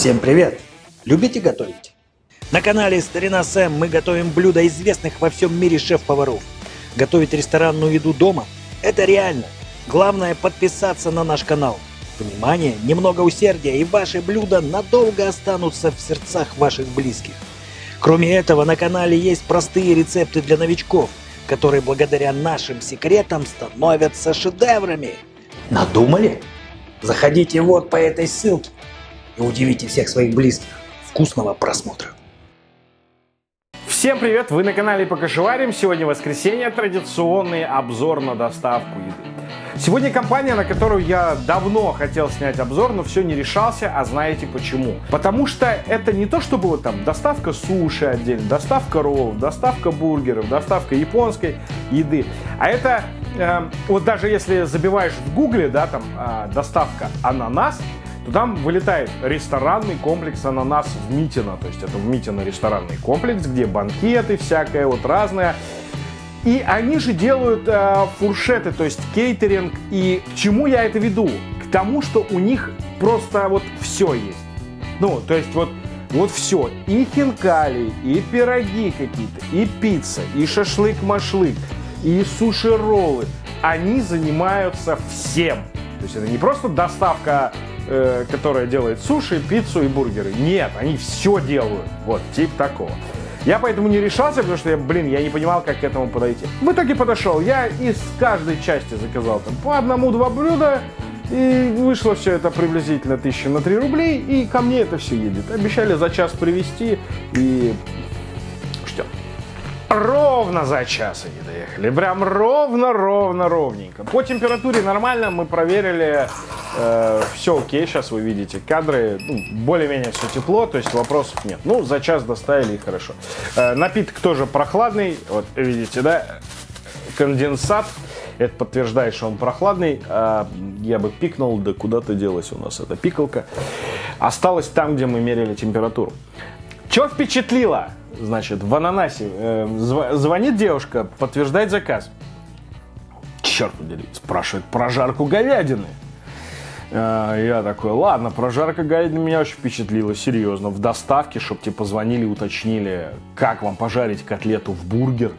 Всем привет! Любите готовить? На канале Старина Сэм мы готовим блюда известных во всем мире шеф-поваров. Готовить ресторанную еду дома – это реально. Главное подписаться на наш канал. Внимание, немного усердия, и ваши блюда надолго останутся в сердцах ваших близких. Кроме этого, на канале есть простые рецепты для новичков, которые благодаря нашим секретам становятся шедеврами. Надумали? Заходите вот по этой ссылке и удивите всех своих близких. Вкусного просмотра! Всем привет! Вы на канале Покашеварим. Сегодня воскресенье, традиционный обзор на доставку еды. Сегодня компания, на которую я давно хотел снять обзор, но все не решался, а знаете почему? Потому что это не то, что было там доставка суши отдельно, доставка роллов, доставка бургеров, доставка японской еды. А это, вот даже если забиваешь в гугле, да, там доставка «Ананас», то там вылетает ресторанный комплекс «Ананас в Митино». То есть это в Митино ресторанный комплекс, где банкеты всякое вот разное. И они же делают фуршеты, то есть кейтеринг. И к чему я это веду? К тому, что у них просто вот все есть. Ну, то есть вот все. И хинкали, и пироги какие-то, и пицца, и шашлык-машлык, и суши-роллы. Они занимаются всем. То есть это не просто доставка, которая делает суши, пиццу и бургеры. Нет, они все делают. Вот, типа такого. Я поэтому не решался, потому что, я не понимал, как к этому подойти. В итоге подошел. Я из каждой части заказал там по одному-два блюда. И вышло все это приблизительно 1000 на 3 рублей. И ко мне это все едет. Обещали за час привезти. И что? Ровно за час они доехали. Прям ровно-ровно-ровненько. По температуре нормально. Мы проверили. Все окей. Сейчас вы видите кадры. Ну, более-менее все тепло. То есть вопросов нет. Ну, за час доставили, и хорошо. Напиток тоже прохладный. Вот видите, да? Конденсат. Это подтверждает, что он прохладный. Я бы пикнул. Да куда-то делась у нас эта пикалка. Осталось там, где мы мерили температуру. Что впечатлило? Значит, в «Ананасе» звонит девушка, подтверждает заказ. Черт подери, спрашивает прожарку говядины. Я такой, ладно, прожарка говядины меня очень впечатлила, серьезно. В доставке, чтобы тебе позвонили, уточнили, как вам пожарить котлету в бургер.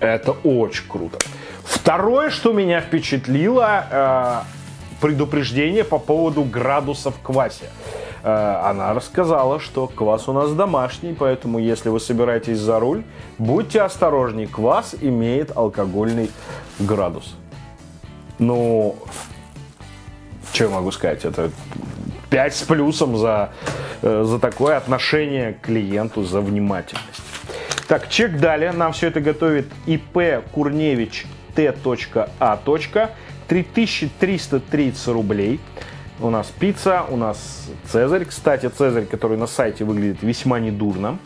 Это очень круто. Второе, что меня впечатлило, предупреждение по поводу градусов в квасе. Она рассказала, что квас у нас домашний, поэтому если вы собираетесь за руль, будьте осторожней, квас имеет алкогольный градус. Ну, что я могу сказать, это 5 с плюсом за такое отношение к клиенту, за внимательность. Так, чек далее, нам все это готовит ИП Курневич Т.А. 3330 рублей. У нас пицца, у нас цезарь. Кстати, цезарь, который на сайте выглядит весьма недурно.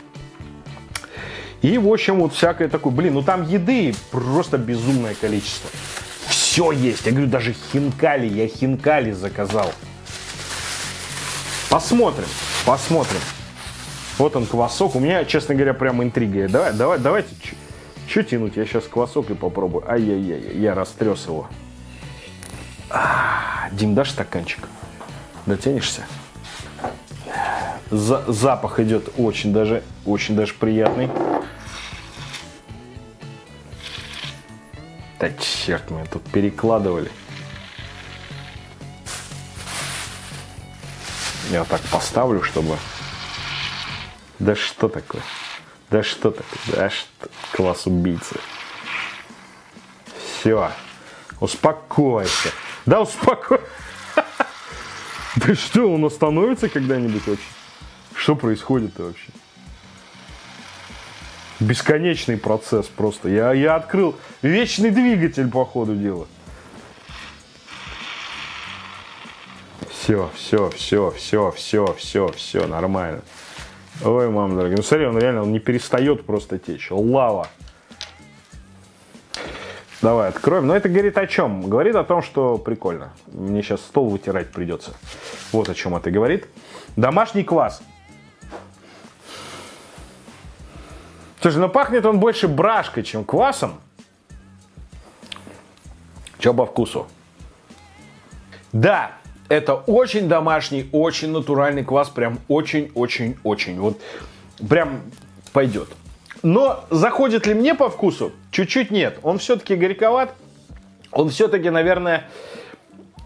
И, в общем, вот всякое такое. Ну там еды просто безумное количество. Все есть. Я говорю, даже хинкали. Я хинкали заказал. Посмотрим, посмотрим. Вот он, квасок. У меня, честно говоря, прям интрига. Давайте, что тянуть? Я сейчас квасок и попробую. Ай-яй-яй, я растрес его. Дим, дашь стаканчик? Дотянешься? Запах идет очень даже приятный. Да черт, меня тут перекладывали. Я так поставлю, чтобы... Да что такое? Да что такое? Да что... Класс убийцы. Все. Успокойся. Да успокойся. Да что, он остановится когда-нибудь вообще? Что происходит-то вообще? Бесконечный процесс просто. Я открыл вечный двигатель по ходу дела. Все, нормально. Ой, мама дорогая. Ну смотри, он реально не перестает просто течь. Лава. Давай откроем. Но это говорит о чем? Говорит о том, что прикольно. Мне сейчас стол вытирать придется. Вот о чем это говорит. Домашний квас. Слушай, ну пахнет он больше брашкой, чем квасом. Че по вкусу? Да, Это очень домашний, очень натуральный квас. Прям очень-очень-очень. Вот прям пойдет. Но заходит ли мне по вкусу? Чуть-чуть нет. Он все-таки горьковат. Он все-таки, наверное...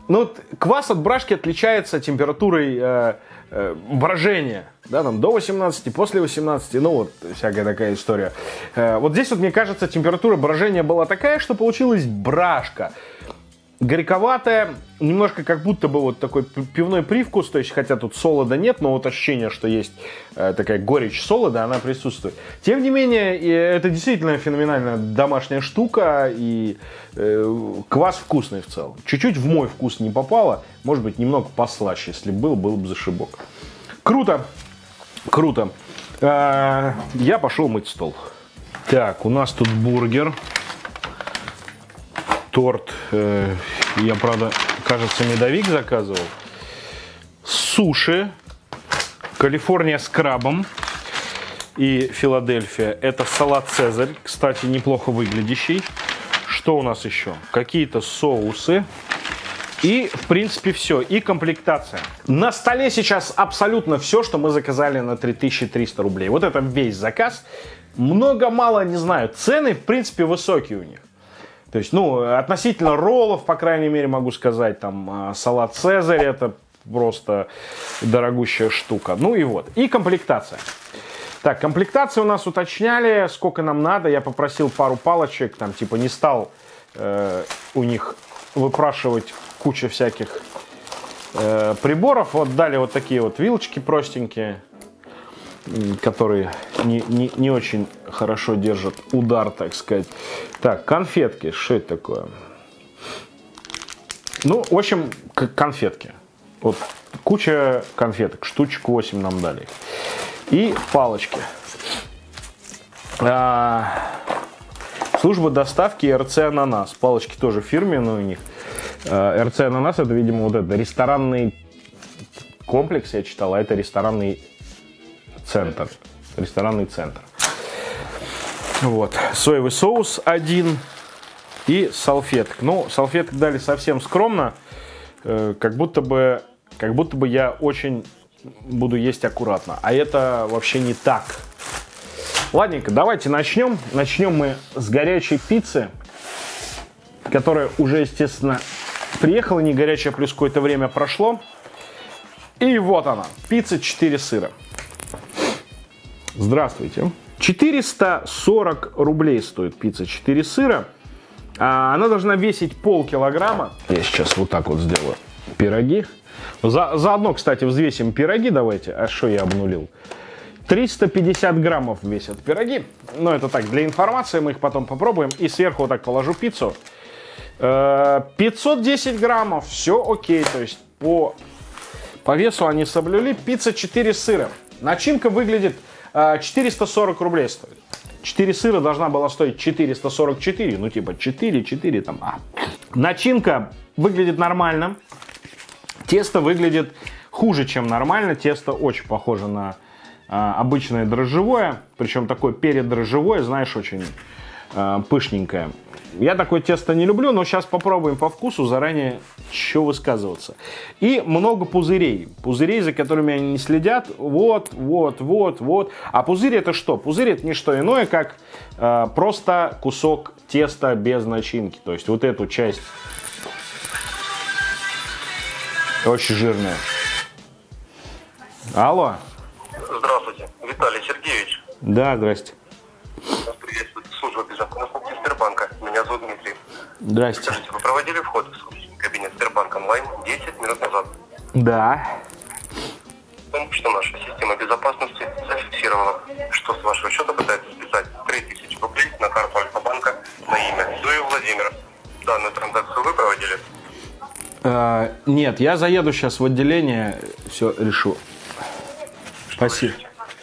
Ну, вот квас от брашки отличается температурой брожения. Да, там до 18, после 18. Ну, вот всякая такая история. Вот здесь вот, мне кажется, температура брожения была такая, что получилась брашка. Горьковатая, немножко как будто бы вот такой пивной привкус, то есть хотя тут солода нет, но вот ощущение, что есть такая горечь солода, она присутствует. Тем не менее, это действительно феноменальная домашняя штука, и квас вкусный в целом. Чуть-чуть в мой вкус не попало, может быть немного послаще, если бы был, был бы зашибок. Круто, круто. Я пошел мыть стол. Так, у нас тут бургер. Торт, я, правда, кажется, медовик заказывал. Суши, Калифорния с крабом и Филадельфия. Это салат «Цезарь», кстати, неплохо выглядящий. Что у нас еще? Какие-то соусы. И, в принципе, все. И комплектация. На столе сейчас абсолютно все, что мы заказали на 3300 рублей. Вот это весь заказ. Много-мало, не знаю. Цены, в принципе, высокие у них. То есть, ну, относительно роллов, по крайней мере, могу сказать, там, салат «Цезарь» — это просто дорогущая штука. Ну и вот. И комплектация. Так, комплектацию у нас уточняли, сколько нам надо. Я попросил пару палочек, там, типа, не стал у них выпрашивать кучу всяких приборов. Вот дали вот такие вот вилочки простенькие, которые не очень хорошо держат удар, так сказать. Так, конфетки. Что это такое? Ну, в общем, конфетки. Вот куча конфеток. Штучек 8 нам дали. И палочки. Служба доставки РЦ «Ананас». Палочки тоже фирменные у них. РЦ «Ананас» — это, видимо, вот это ресторанный комплекс, я читал, а это ресторанный центр. Ресторанный центр. Вот. Соевый соус один. И салфеток. Ну, салфеток дали совсем скромно. Как будто бы я очень буду есть аккуратно. А это вообще не так. Ладненько, давайте начнем. Начнем мы с горячей пиццы, которая уже, естественно, приехала. Не горячая, плюс какое-то время прошло. И вот она. Пицца 4 сыра. Здравствуйте. 440 рублей стоит пицца 4 сыра. Она должна весить полкилограмма. Я сейчас вот так вот сделаю пироги. Заодно, кстати, взвесим пироги. Давайте. А что я обнулил? 350 граммов весят пироги. Но это так, для информации. Мы их потом попробуем. И сверху вот так положу пиццу. 510 граммов. Все окей. То есть по весу они соблюли. Пицца 4 сыра. Начинка выглядит... 440 рублей стоит. 4 сыра должна была стоить 444. Ну, типа 4 там. Начинка выглядит нормально. Тесто выглядит хуже, чем нормально. Тесто очень похоже на обычное дрожжевое. Причем такое передрожжевое, знаешь, очень пышненькое. Я такое тесто не люблю, но сейчас попробуем по вкусу. Заранее еще высказываться. И много пузырей. Пузырей, за которыми они не следят. Вот. А пузырь — это что? Пузырь — это не что иное, как просто кусок теста без начинки. То есть вот эту часть. Очень жирная. Алло. Здравствуйте, Виталий Сергеевич. Да, здрасте. Приветствую, служба безопасности Сбербанка. Меня зовут Дмитрий. Здрасте. Скажите, вы проводили вход в кабинет Сбербанк Онлайн 10 минут назад? Да. Потому что наша система безопасности зафиксировала, что с вашего счета пытается списать 3000 рублей на карту Альфа-Банка на имя Суева Владимира. Данную транзакцию вы проводили? Нет, я заеду сейчас в отделение, все решу. Что спасибо.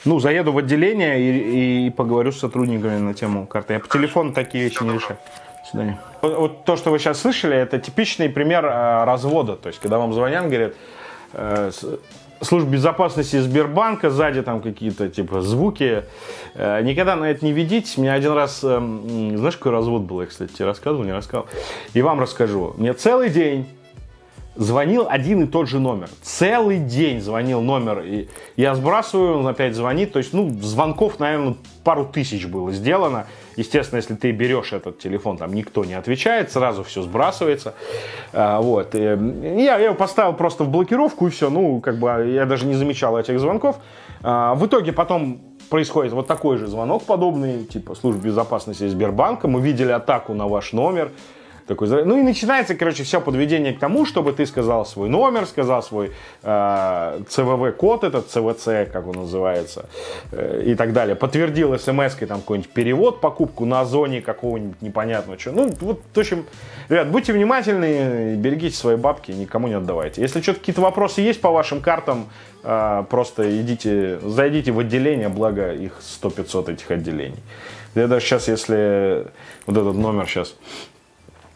Ну, заеду в отделение и поговорю с сотрудниками на тему карты. Я по телефону такие вещи не решаю. До свидания. Вот то, что вы сейчас слышали, это типичный пример развода. То есть, когда вам звонят, говорят, служба безопасности Сбербанка, сзади там какие-то типа звуки. Никогда на это не ведитесь. У меня один раз, знаешь, какой развод был? Я, кстати, тебе рассказывал, не рассказывал. И вам расскажу. Мне целый день звонил один и тот же номер. Целый день звонил номер. И я сбрасываю, он опять звонит. То есть, ну, звонков, наверное, пару тысяч было сделано. Естественно, если ты берешь этот телефон, там никто не отвечает, сразу все сбрасывается. Вот. Я его поставил просто в блокировку, и все. Ну, как бы я даже не замечал этих звонков. В итоге потом происходит вот такой же звонок подобный, типа службы безопасности Сбербанка. Мы видели атаку на ваш номер. Такой, ну и начинается, короче, все подведение к тому, чтобы ты сказал свой номер, сказал свой ЦВВ-код, этот ЦВЦ, как он называется, и так далее. Подтвердил смс-кой там какой-нибудь перевод, покупку на Озоне какого-нибудь непонятного чего. Ну, вот, в общем, ребят, будьте внимательны, берегите свои бабки, никому не отдавайте. Если что-то какие-то вопросы есть по вашим картам, просто зайдите в отделение, благо их 100-500 этих отделений. Я даже сейчас, если вот этот номер сейчас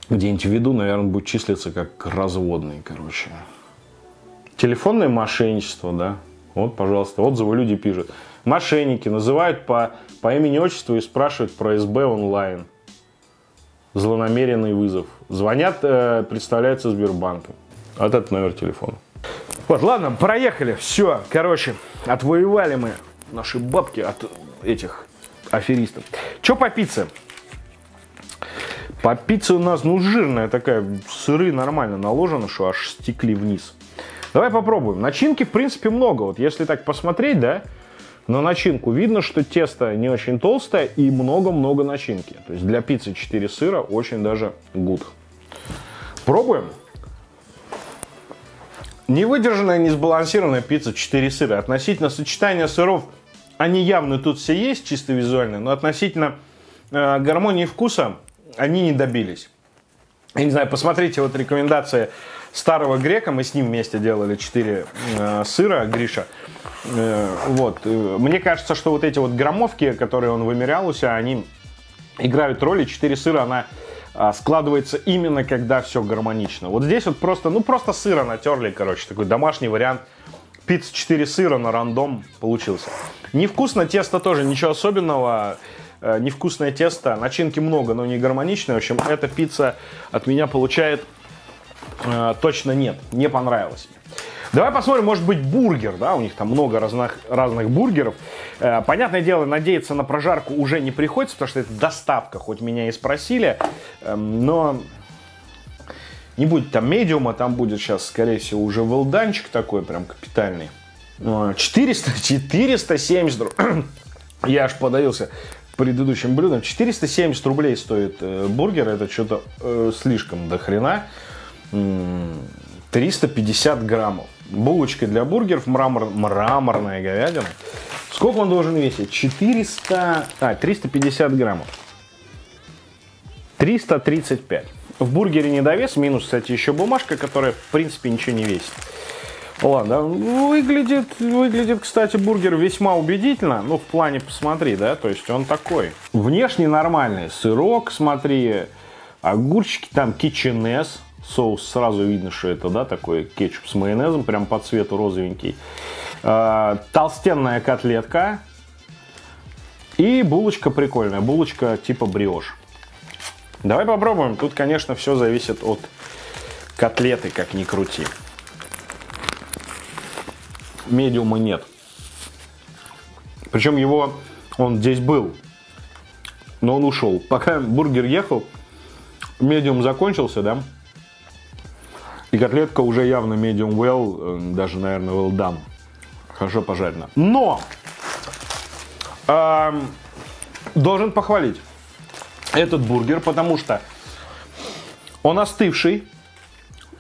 где-нибудь введу, наверное, будет числиться как разводный, короче. Телефонное мошенничество, да. Вот, пожалуйста, отзывы люди пишут. Мошенники называют по имени-отчеству и спрашивают про СБ онлайн. Злонамеренный вызов. Звонят, представляются Сбербанком. Вот этот номер телефона. Вот, ладно, проехали. Все, короче, отвоевали мы наши бабки от этих аферистов. Че по пицце? По пицце у нас, ну, жирная такая, сыры нормально наложены, что аж стекли вниз. Давай попробуем. Начинки, в принципе, много. Вот если так посмотреть, да, на начинку видно, что тесто не очень толстое и много-много начинки. То есть для пиццы 4 сыра очень даже good. Пробуем. Невыдержанная, несбалансированная пицца 4 сыра. Относительно сочетания сыров, они явно тут все есть, чисто визуально, но относительно гармонии вкуса они не добились. Я не знаю, посмотрите вот рекомендации старого грека. Мы с ним вместе делали 4 сыра, Гриша. Вот. Мне кажется, что вот эти вот граммовки, которые он вымерял у себя, они играют роли. 4 сыра, она складывается именно, когда все гармонично. Вот здесь вот просто, ну просто сыра натерли, короче. Такой домашний вариант. Пицца 4 сыра на рандом получился. Невкусно, тесто тоже ничего особенного. Невкусное тесто, начинки много, но не гармоничное. В общем, эта пицца от меня получает точно нет, не понравилось. Давай посмотрим, может быть, бургер, да, у них там много разных бургеров. Понятное дело, надеяться на прожарку уже не приходится, потому что это доставка, хоть меня и спросили, но не будет там медиума, там будет сейчас, скорее всего, уже волданчик такой прям капитальный. 470, я аж подавился предыдущим блюдом. 470 рублей стоит бургер, это что-то слишком до хрена. 350 граммов. Булочка для бургеров, мраморная говядина. Сколько он должен весить? 350 граммов. 335. В бургере недовес, минус, кстати, еще бумажка, которая, в принципе, ничего не весит. Ладно, выглядит, кстати, бургер весьма убедительно. Ну, в плане, посмотри, да, то есть он такой. Внешне нормальный. Сырок, смотри, огурчики, там кетчинес. Соус, сразу видно, что это, да, такой кетчуп с майонезом, прям по цвету розовенький. Толстенная котлетка. И булочка прикольная, булочка типа бриош. Давай попробуем. Тут, конечно, все зависит от котлеты, как ни крути. Медиума нет. Причем он здесь был, но он ушел. Пока бургер ехал, медиум закончился, да? И котлетка уже явно medium well, даже, наверное, well done. Хорошо пожарено. Но! Должен похвалить этот бургер, потому что он остывший.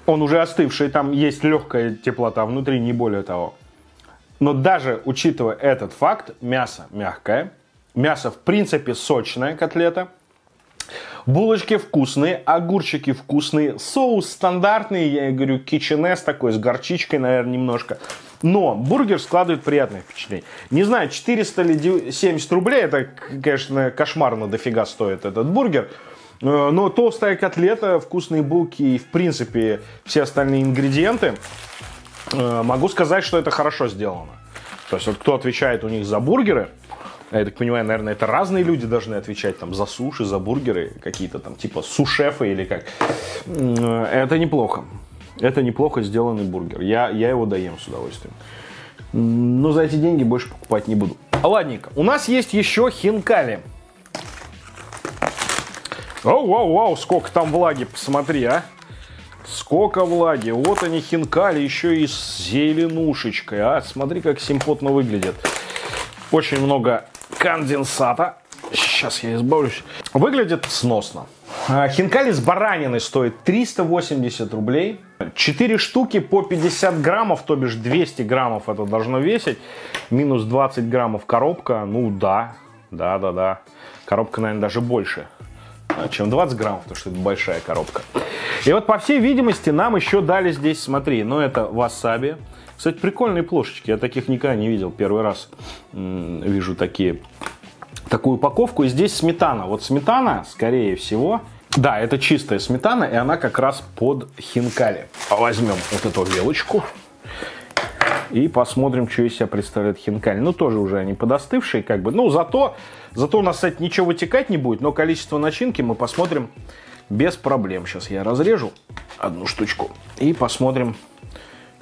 Он уже остывший, там есть легкая теплота внутри, не более того. Но даже учитывая этот факт, мясо мягкое, мясо в принципе сочная котлета, булочки вкусные, огурчики вкусные, соус стандартный, я говорю, кетчинес такой, с горчичкой, наверное, немножко. Но бургер складывает приятное впечатление. Не знаю, 470 рублей, это, конечно, кошмарно дофига стоит этот бургер. Но толстая котлета, вкусные булки и, в принципе, все остальные ингредиенты, могу сказать, что это хорошо сделано. То есть, вот кто отвечает у них за бургеры, я так понимаю, наверное, это разные люди должны отвечать там за суши, за бургеры, какие-то там типа сушефы или как. Это неплохо. Это неплохо сделанный бургер. Я его доем с удовольствием. Но за эти деньги больше покупать не буду. Ладненько. У нас есть еще хинкали. Оу, сколько там влаги, посмотри, а. Сколько влаги. Вот они, хинкали, еще и с зеленушечкой. А, смотри, как симпотно выглядит. Очень много конденсата. Сейчас я избавлюсь. Выглядит сносно. Хинкали с бараниной стоит 380 рублей. 4 штуки по 50 граммов, то бишь 200 граммов это должно весить. Минус 20 граммов коробка. Ну да, да. Коробка, наверное, даже больше, чем 20 граммов, потому что это большая коробка. И вот, по всей видимости, нам еще дали здесь, смотри, ну это васаби. Кстати, прикольные плошечки, я таких никогда не видел. Первый раз вижу такую упаковку. И здесь сметана. Вот сметана, скорее всего, да, это чистая сметана, и она как раз под хинкали. Возьмем вот эту вилочку и посмотрим, что из себя представляет хинкали. Ну, тоже уже они подостывшие, как бы. Ну, зато у нас, кстати, ничего вытекать не будет, но количество начинки мы посмотрим без проблем. Сейчас я разрежу одну штучку и посмотрим,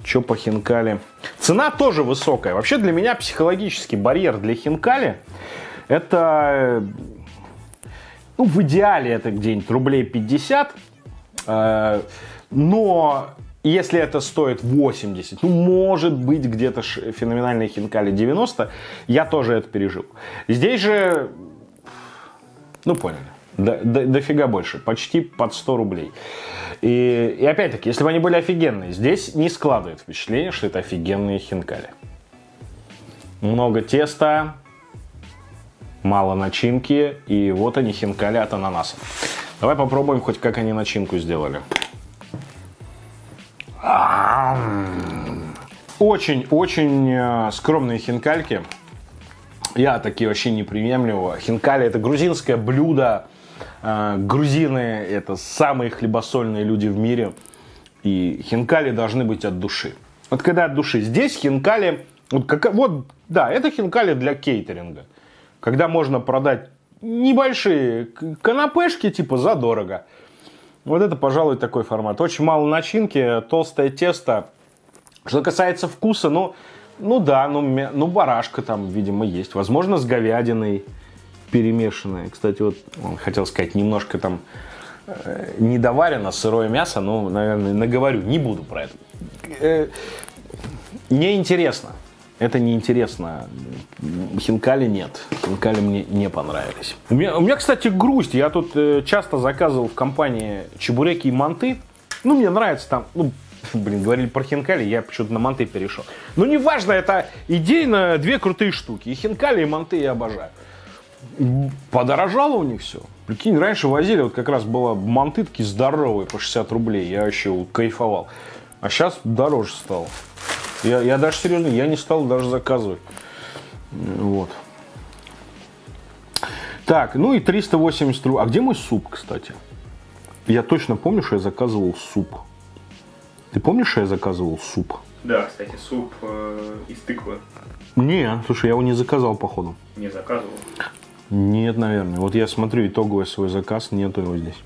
что по хинкали. Цена тоже высокая. Вообще, для меня психологический барьер для хинкали — это, ну, в идеале это где-нибудь рублей 50, но если это стоит 80, ну, может быть, где-то феноменальные хинкали 90, я тоже это пережил. Здесь же, ну, поняли, дофига больше, почти под 100 рублей. И опять-таки, если бы они были офигенные, здесь не складывает впечатление, что это офигенные хинкали. Много теста, мало начинки, и вот они, хинкали от ананаса. Давай попробуем хоть как они начинку сделали. Очень-очень скромные хинкальки. Я такие вообще не приемлю. Хинкали — это грузинское блюдо. Грузины — это самые хлебосольные люди в мире. И хинкали должны быть от души. Вот когда от души. Здесь хинкали... Вот, да, это хинкали для кейтеринга. Когда можно продать небольшие канапешки, типа, задорого. Вот это, пожалуй, такой формат. Очень мало начинки, толстое тесто. Что касается вкуса, ну, барашка там, видимо, есть. Возможно, с говядиной перемешанная. Кстати, вот, хотел сказать, немножко там недоварено, сырое мясо. Ну, наверное, наговорю, не буду про это. Неинтересно. Это неинтересно. Хинкали нет. Хинкали мне не понравились. У меня, кстати, грусть. Я тут часто заказывал в компании чебуреки и манты. Ну, мне нравится там... Ну, блин, говорили про хинкали, я почему-то на манты перешел. Ну, неважно, это идейно две крутые штуки. И хинкали, и манты я обожаю. Подорожало у них все. Прикинь, раньше возили, вот как раз было манты такие здоровые по 60 рублей. Я еще кайфовал. А сейчас дороже стало. Я даже серьезно, я не стал даже заказывать. Вот. Так, ну и 380 рублей. А где мой суп, кстати? Я точно помню, что я заказывал суп. Ты помнишь, что я заказывал суп? Да, кстати, суп из тыквы. Не, слушай, я его не заказал, походу. Не заказывал? Нет, наверное. Вот я смотрю итоговый свой заказ, нету его здесь.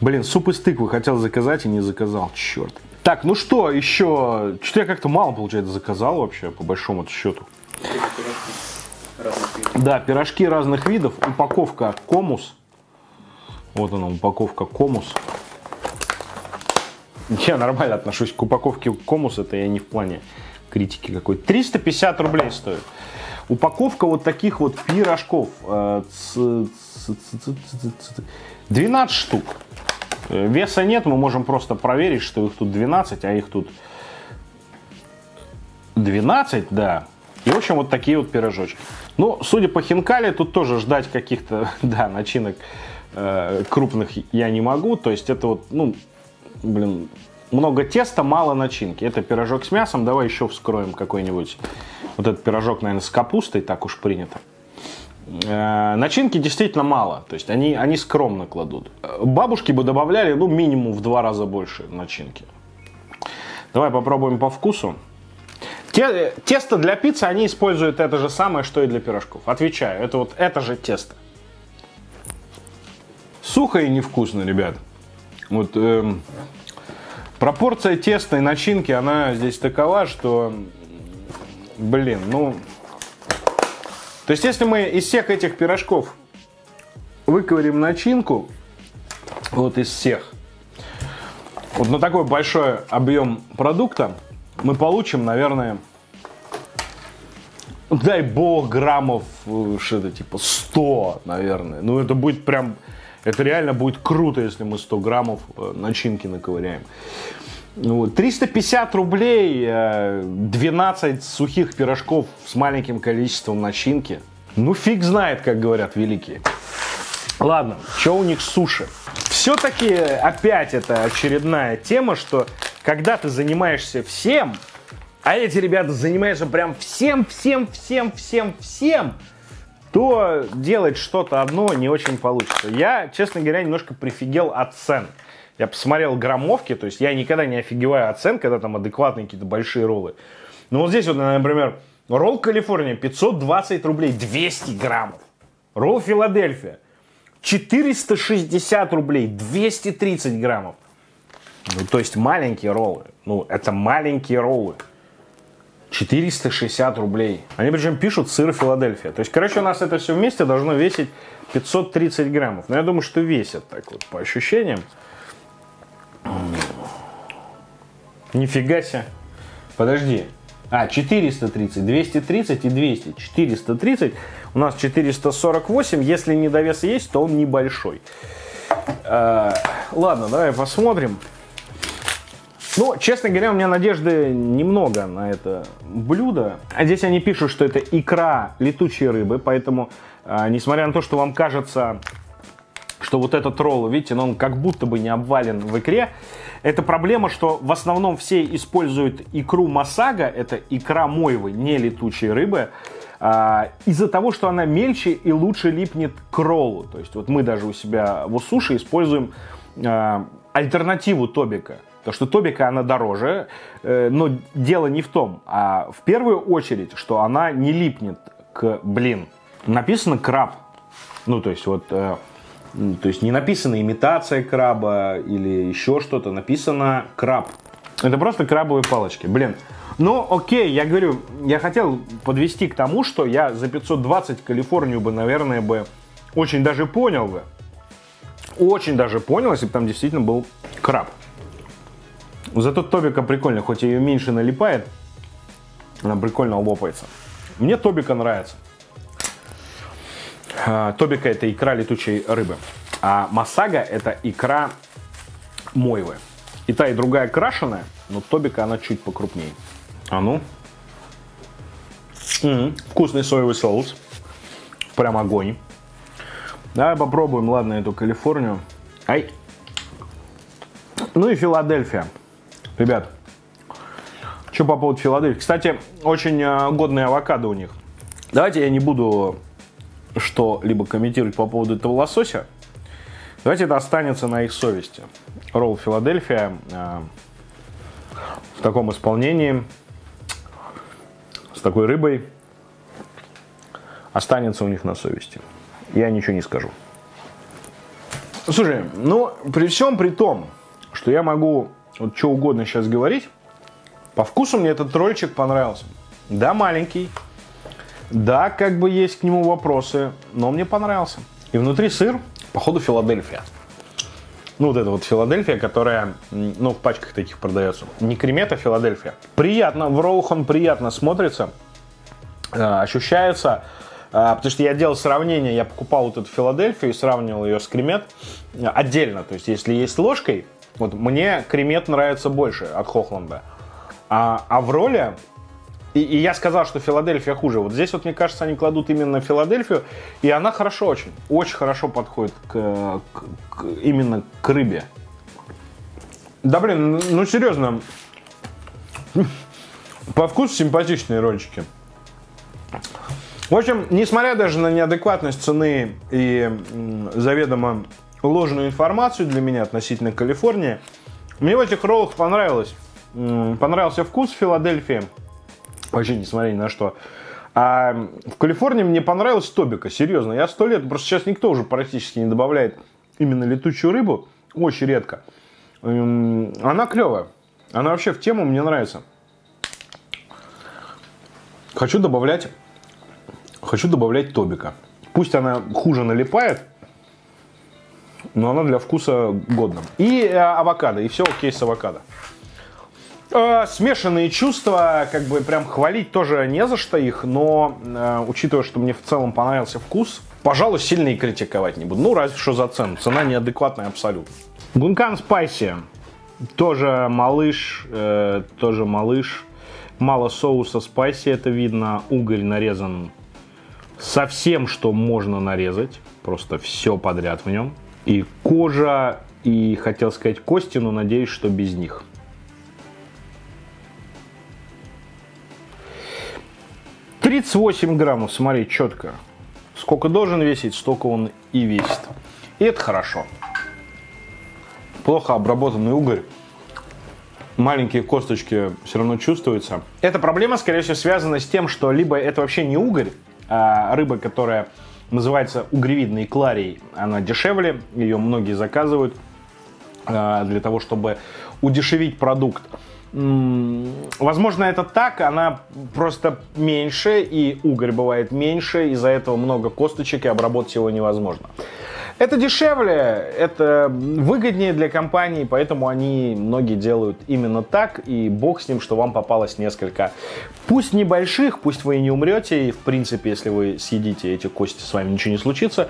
Блин, суп из тыквы хотел заказать и не заказал, черт. Так, ну что еще? Что-то я как-то мало, получается, заказал вообще, по большому счету. Да, пирожки разных видов. Упаковка комус. Вот она, упаковка комус. Я нормально отношусь к упаковке комус, это я не в плане критики какой-то. 350 рублей стоит. Упаковка вот таких вот пирожков. 12 штук. Веса нет, мы можем просто проверить, что их тут 12, а их тут 12, да. И, в общем, вот такие вот пирожочки. Ну, судя по хинкали, тут тоже ждать каких-то, да, начинок крупных я не могу. То есть это вот, ну, блин, много теста, мало начинки. Это пирожок с мясом, давай еще вскроем какой-нибудь. Вот этот пирожок, наверное, с капустой, так уж принято. Начинки действительно мало, то есть они скромно кладут. Бабушки бы добавляли, ну, минимум в 2 раза больше начинки. Давай попробуем по вкусу. Тесто для пиццы, они используют это же самое, что и для пирожков. Отвечаю, это вот это же тесто. Сухо и невкусно, ребят. Вот Пропорция теста и начинки, она здесь такова, что, блин, ну... То есть, если мы из всех этих пирожков выковырим начинку, вот из всех, вот на такой большой объем продукта, мы получим, наверное, дай бог, граммов, что-то типа 100, наверное. Ну, это будет прям... Это реально будет круто, если мы 100 граммов начинки наковыряем. 350 рублей, 12 сухих пирожков с маленьким количеством начинки. Ну, фиг знает, как говорят великие. Ладно, что у них с суши? Все-таки опять это очередная тема, что когда ты занимаешься всем, а эти ребята занимаются прям всем, то делать что-то одно не очень получится. Я, честно говоря, немножко прифигел от цен. Я посмотрел граммовки, то есть я никогда не офигеваю от цен, когда там адекватные какие-то большие роллы. Но вот здесь вот, например, ролл Калифорния 520 рублей, 200 граммов. Ролл Филадельфия 460 рублей, 230 граммов. Ну, то есть маленькие роллы. Ну, это маленькие роллы. 460 рублей. Они причем пишут сыр Филадельфия. То есть, короче, у нас это все вместе должно весить 530 граммов. Но я думаю, что весит так вот по ощущениям. Нифига себе. Подожди. А, 430, 230 и 200. 430. У нас 448. Если недовес есть, то он небольшой. Ладно, давай посмотрим. Ну, честно говоря, у меня надежды немного на это блюдо. А здесь они пишут, что это икра летучей рыбы, поэтому, несмотря на то, что вам кажется, что вот этот ролл, видите, он как будто бы не обвален в икре, это проблема, что в основном все используют икру Масага, это икра Мойвы, не летучей рыбы, из-за того, что она мельче и лучше липнет к роллу. То есть вот мы даже у себя в суши используем альтернативу Тобика. То, что Тобика, она дороже, но дело не в том, а в первую очередь, что она не липнет к, блин, написано краб. Ну, то есть, вот, то есть не написана имитация краба или еще что-то, написано краб. Это просто крабовые палочки, блин. Ну, окей, я говорю, я хотел подвести к тому, что я за 520 Калифорнию бы, наверное, бы очень даже понял бы. Очень даже понял, если бы там действительно был краб. Зато Тобика прикольно, хоть ее меньше налипает, она прикольно лопается. Мне Тобика нравится. Тобика — это икра летучей рыбы, а Масага — это икра Мойвы. И та, и другая крашеная, но Тобика она чуть покрупнее. А ну. Вкусный соевый соус. Прям огонь. Давай попробуем, ладно, эту Калифорнию. Ай. Ну и Филадельфия. Ребят, что по поводу Филадельфии? Кстати, очень годные авокадо у них. Давайте я не буду что-либо комментировать по поводу этого лосося. Давайте это останется на их совести. Ролл Филадельфия в таком исполнении, с такой рыбой, останется у них на совести. Я ничего не скажу. Слушай, ну при всем при том, что я могу... Вот что угодно сейчас говорить. По вкусу мне этот рольчик понравился. Да, маленький. Да, как бы есть к нему вопросы. Но мне понравился. И внутри сыр, походу, Филадельфия. Ну, вот это вот Филадельфия, которая, ну, в пачках таких продается. Не Кремет, а Филадельфия. Приятно. В роллах он приятно смотрится. Ощущается. Потому что я делал сравнение. Я покупал вот эту Филадельфию и сравнивал ее с Кремет отдельно. То есть, если есть ложкой... Вот мне Кремет нравится больше от Хохланда. А в ролле... И я сказал, что Филадельфия хуже. Вот здесь вот, мне кажется, они кладут именно Филадельфию. И она хорошо очень. Очень хорошо подходит именно к рыбе. Да, блин, ну серьезно. По вкусу симпатичные рольчики. В общем, несмотря даже на неадекватность цены и заведомо... ложную информацию для меня относительно Калифорнии. Мне в этих роллах понравилось. Понравился вкус в Филадельфии. Вообще, несмотря ни на что. А в Калифорнии мне понравилась Тобика. Серьезно, я 100 лет. Просто сейчас никто уже практически не добавляет именно летучую рыбу. Очень редко. Она клевая. Она вообще в тему, мне нравится. Хочу добавлять Тобика. Пусть она хуже налипает, но она для вкуса годна. И авокадо, и все окей с авокадо. Смешанные чувства, как бы прям хвалить тоже не за что их, но учитывая, что мне в целом понравился вкус, пожалуй, сильно и критиковать не буду. Ну, разве что за цену. Цена неадекватная абсолютно. Гункан спайси. Тоже малыш. Мало соуса спайси, это видно. Угорь нарезан совсем, что можно нарезать. Просто все подряд в нем. И кожа, и, хотел сказать, кости, но надеюсь, что без них. $38 граммов, смотри, четко. Сколько должен весить, столько он и весит. И это хорошо. Плохо обработанный угорь. Маленькие косточки все равно чувствуются. Эта проблема, скорее всего, связана с тем, что либо это вообще не угорь, а рыба, которая называется угревидный кларий, она дешевле, ее многие заказывают для того, чтобы удешевить продукт. Возможно, это так, она просто меньше, и угорь бывает меньше, из-за этого много косточек, и обработать его невозможно. Это дешевле, это выгоднее для компании, поэтому они многие делают именно так, и бог с ним, что вам попалось несколько, пусть небольших, пусть вы и не умрете, и в принципе, если вы съедите эти кости, с вами ничего не случится.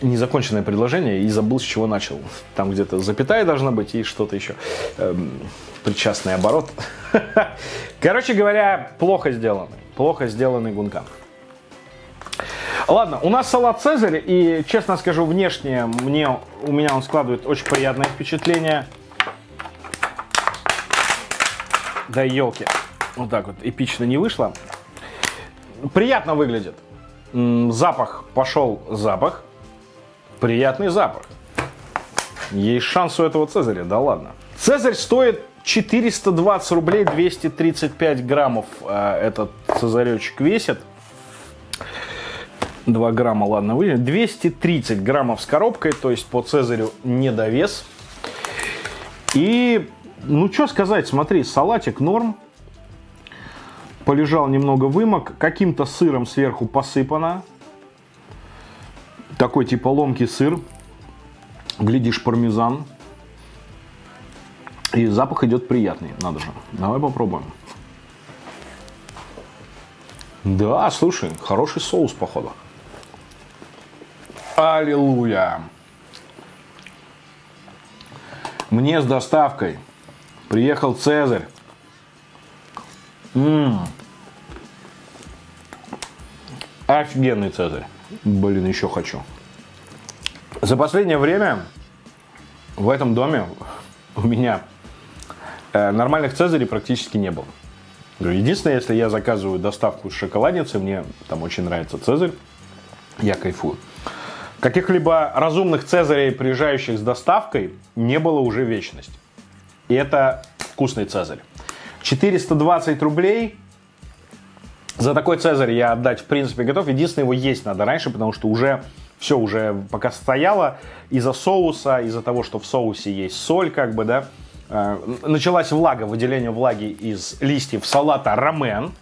Незаконченное предложение, и забыл, с чего начал. Там где-то запятая должна быть и что-то еще. Причастный оборот. Короче говоря, плохо сделанный гункан. Ладно, у нас салат Цезарь, и, честно скажу, внешне у меня он складывает очень приятное впечатление. Да елки, вот так вот эпично не вышло. Приятно выглядит. Запах. Приятный запах. Есть шанс у этого Цезаря, да ладно. Цезарь стоит 420 рублей, 235 граммов этот цезаречек весит. 2 грамма, ладно, выделим. 230 граммов с коробкой, то есть по Цезарю недовес. И, ну что сказать, смотри, салатик норм. Полежал немного, вымок, каким-то сыром сверху посыпано. Такой типа ломкий сыр, глядишь, пармезан. И запах идет приятный, надо же. Давай попробуем. Да, слушай, хороший соус, походу. Аллилуйя. Мне с доставкой приехал Цезарь. Офигенный Цезарь. Блин, еще хочу. За последнее время в этом доме у меня нормальных Цезарей практически не было. Единственное, если я заказываю доставку из Шоколадницы, мне там очень нравится Цезарь, я кайфую. Каких-либо разумных Цезарей, приезжающих с доставкой, не было уже вечность. И это вкусный Цезарь. 420 рублей. За такой Цезарь я отдать, в принципе, готов. Единственное, его есть надо раньше, потому что уже пока стояло, из-за соуса, из-за того, что в соусе есть соль, как бы, да, началась влага, выделение влаги из листьев салата ромен.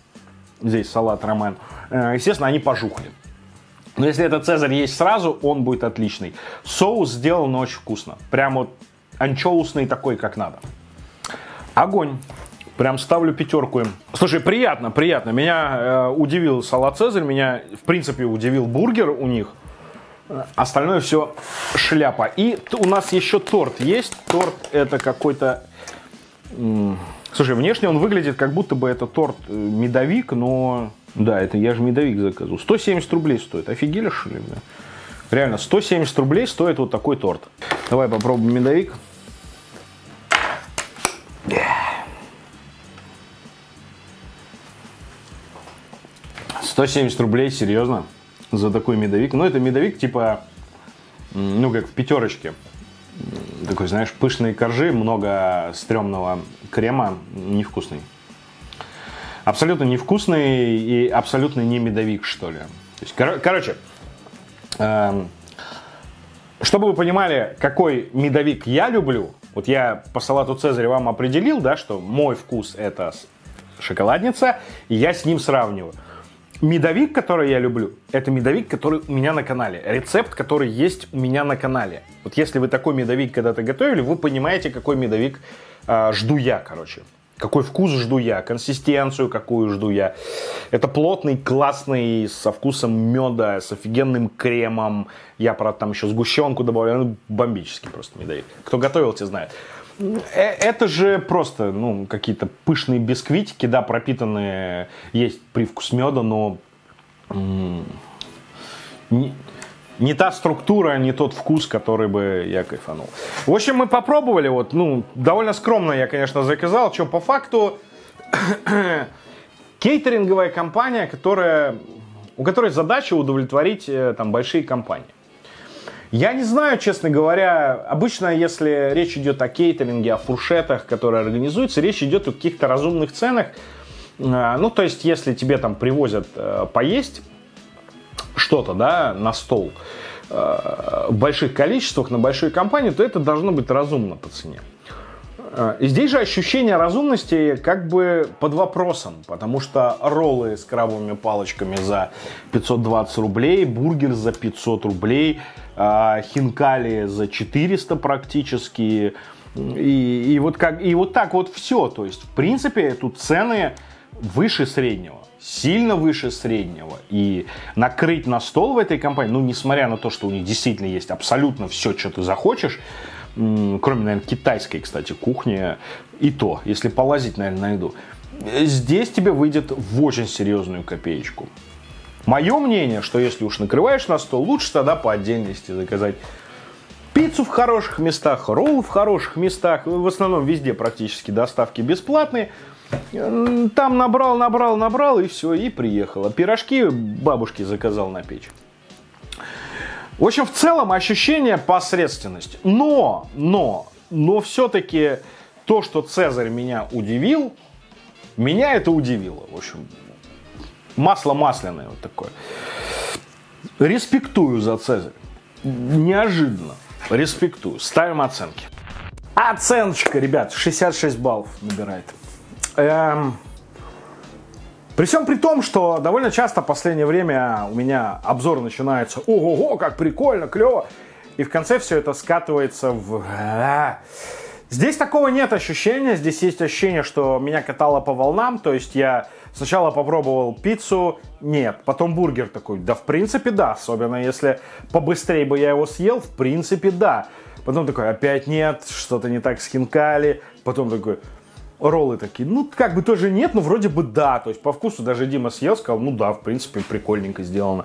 Здесь салат ромен. Естественно, они пожухли. Но если этот Цезарь есть сразу, он будет отличный. Соус сделан очень вкусно. Прям вот анчоусный такой, как надо. Огонь. Прям ставлю 5 им. Слушай, приятно. Меня удивил салат Цезарь, меня, в принципе, удивил бургер у них. Остальное все шляпа. И у нас еще торт есть. Торт это какой-то... Слушай, внешне он выглядит, как будто бы это торт медовик, но... Да, это я же медовик заказывал. 170 рублей стоит. Офигели, что ли? Реально, 170 рублей стоит вот такой торт. Давай попробуем медовик. Yeah. 170 рублей, серьезно, за такой медовик. Ну, это медовик типа, ну, как в пятерочке. Такой, знаешь, пышные коржи, много стрёмного крема, невкусный. Абсолютно невкусный и абсолютно не медовик, что ли. То есть, короче, Чтобы вы понимали, какой медовик я люблю, вот я по салату Цезаря вам определил, да, что мой вкус это шоколадница, и я с ним сравниваю. Медовик, который я люблю, это медовик, который у меня на канале. Рецепт, который есть у меня на канале. Вот если вы такой медовик когда-то готовили, вы понимаете, какой медовик жду я, короче. Какой вкус жду я, консистенцию какую жду я. Это плотный, классный, со вкусом меда, с офигенным кремом. Я, правда, там еще сгущенку добавляю. Ну, бомбический просто медовик. Кто готовил, те знает. Это же просто, ну, какие-то пышные бисквитики, да, пропитанные, есть привкус меда, но не та структура, не тот вкус, который бы я кайфанул. В общем, мы попробовали, вот, ну, довольно скромно я, конечно, заказал, что по факту кейтеринговая компания, у которой задача удовлетворить там большие компании. Я не знаю, честно говоря, обычно, если речь идет о кейтеринге, о фуршетах, которые организуются, речь идет о каких-то разумных ценах. Ну, то есть, если тебе там привозят поесть что-то, да, на стол в больших количествах, на большую компанию, то это должно быть разумно по цене. И здесь же ощущение разумности как бы под вопросом, потому что роллы с крабовыми палочками за 520 рублей, бургер за 500 рублей, хинкали за 400 практически, и вот так вот все. То есть, в принципе, тут цены выше среднего, сильно выше среднего. И накрыть на стол в этой компании, ну, несмотря на то, что у них действительно есть абсолютно все, что ты захочешь, кроме, наверное, китайской, кстати, кухни, и то, если полазить, наверное, найду, здесь тебе выйдет в очень серьезную копеечку. Мое мнение, что если уж накрываешь на стол, лучше тогда по отдельности заказать пиццу в хороших местах, роллы в хороших местах, в основном везде практически доставки бесплатные. Там набрал, и все, и приехало. Пирожки бабушке заказал на печь. В общем, в целом ощущение посредственности. Но все-таки то, что Цезарь меня удивил, меня это удивило. В общем, масло масляное вот такое. Респектую за Цезарь. Неожиданно. Респектую. Ставим оценки. Оценочка, ребят, 66 баллов набирает. При всем при том, что довольно часто в последнее время у меня обзор начинается «Ого-го, как прикольно, клево!» И в конце все это скатывается в... Здесь такого нет ощущения, здесь есть ощущение, что меня катало по волнам, то есть я сначала попробовал пиццу, нет, потом бургер такой, да в принципе да, особенно если побыстрее бы я его съел, в принципе да. Потом такой, опять нет, что-то не так с хинкали, потом такой... Роллы такие, ну, как бы тоже нет, но вроде бы да. То есть, по вкусу даже Дима съел, сказал, ну да, в принципе, прикольненько сделано.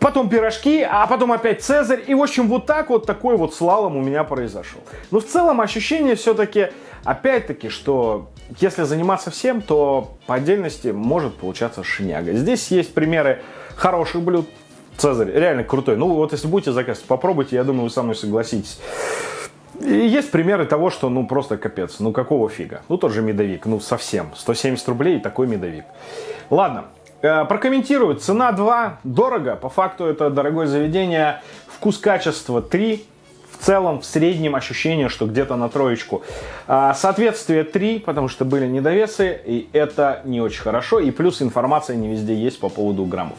Потом пирожки, а потом опять Цезарь. И, в общем, вот так вот, такой вот слалом у меня произошел. Но в целом ощущение все-таки, опять-таки, что если заниматься всем, то по отдельности может получаться шняга. Здесь есть примеры хороших блюд. Цезарь реально крутой. Ну, вот если будете заказывать, попробуйте, я думаю, вы со мной согласитесь. И есть примеры того, что ну просто капец, ну какого фига. Ну тот же медовик, ну совсем, 170 рублей и такой медовик. Ладно, прокомментирую, цена 2, дорого, по факту это дорогое заведение, вкус-качество 3, в целом в среднем ощущение, что где-то на троечку. Соответствие 3, потому что были недовесы, и это не очень хорошо, и плюс информация не везде есть по поводу граммов.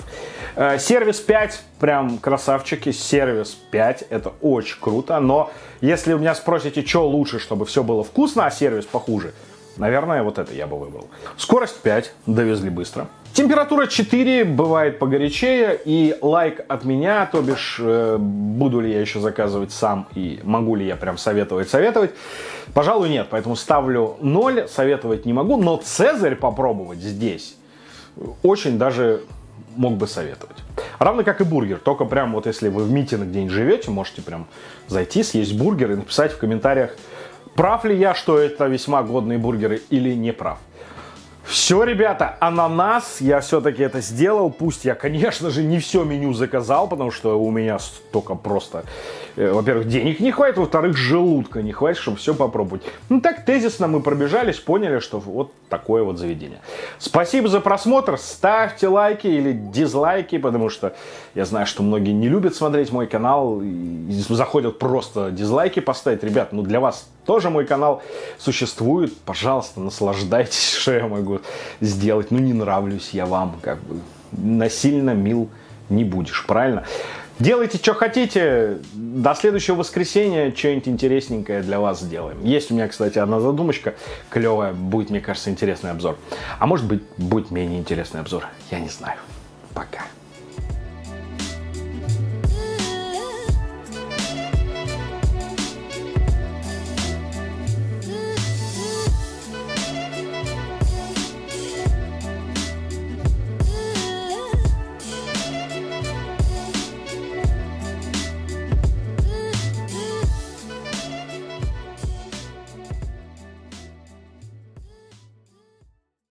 Сервис 5, прям красавчики, сервис 5, это очень круто, но если у меня спросите, что лучше, чтобы все было вкусно, а сервис похуже, наверное, вот это я бы выбрал. Скорость 5, довезли быстро. Температура 4, бывает погорячее, и лайк от меня, то бишь, буду ли я еще заказывать сам и могу ли я прям советовать, пожалуй, нет, поэтому ставлю 0, советовать не могу, но Цезарь попробовать здесь очень даже... мог бы советовать. Равно как и бургер. Только прям вот если вы в Митино где-нибудь живете, можете прям зайти, съесть бургер и написать в комментариях, прав ли я, что это весьма годные бургеры или не прав. Все, ребята, ананас. Я все-таки это сделал. Пусть я, конечно же, не все меню заказал, потому что у меня столько просто во-первых, денег не хватит, во-вторых, желудка не хватит, чтобы все попробовать. Ну так тезисно мы пробежались, поняли, что вот такое вот заведение. Спасибо за просмотр, ставьте лайки или дизлайки, потому что я знаю, что многие не любят смотреть мой канал и заходят просто дизлайки поставить. Ребят, ну для вас тоже мой канал существует, пожалуйста, наслаждайтесь, что я могу сделать. Ну не нравлюсь я вам, как бы насильно мил не будешь, правильно? Делайте, что хотите. До следующего воскресенья что-нибудь интересненькое для вас сделаем. Есть у меня, кстати, одна задумочка клевая. Будет, мне кажется, интересный обзор. А может быть, будет менее интересный обзор. Я не знаю. Пока.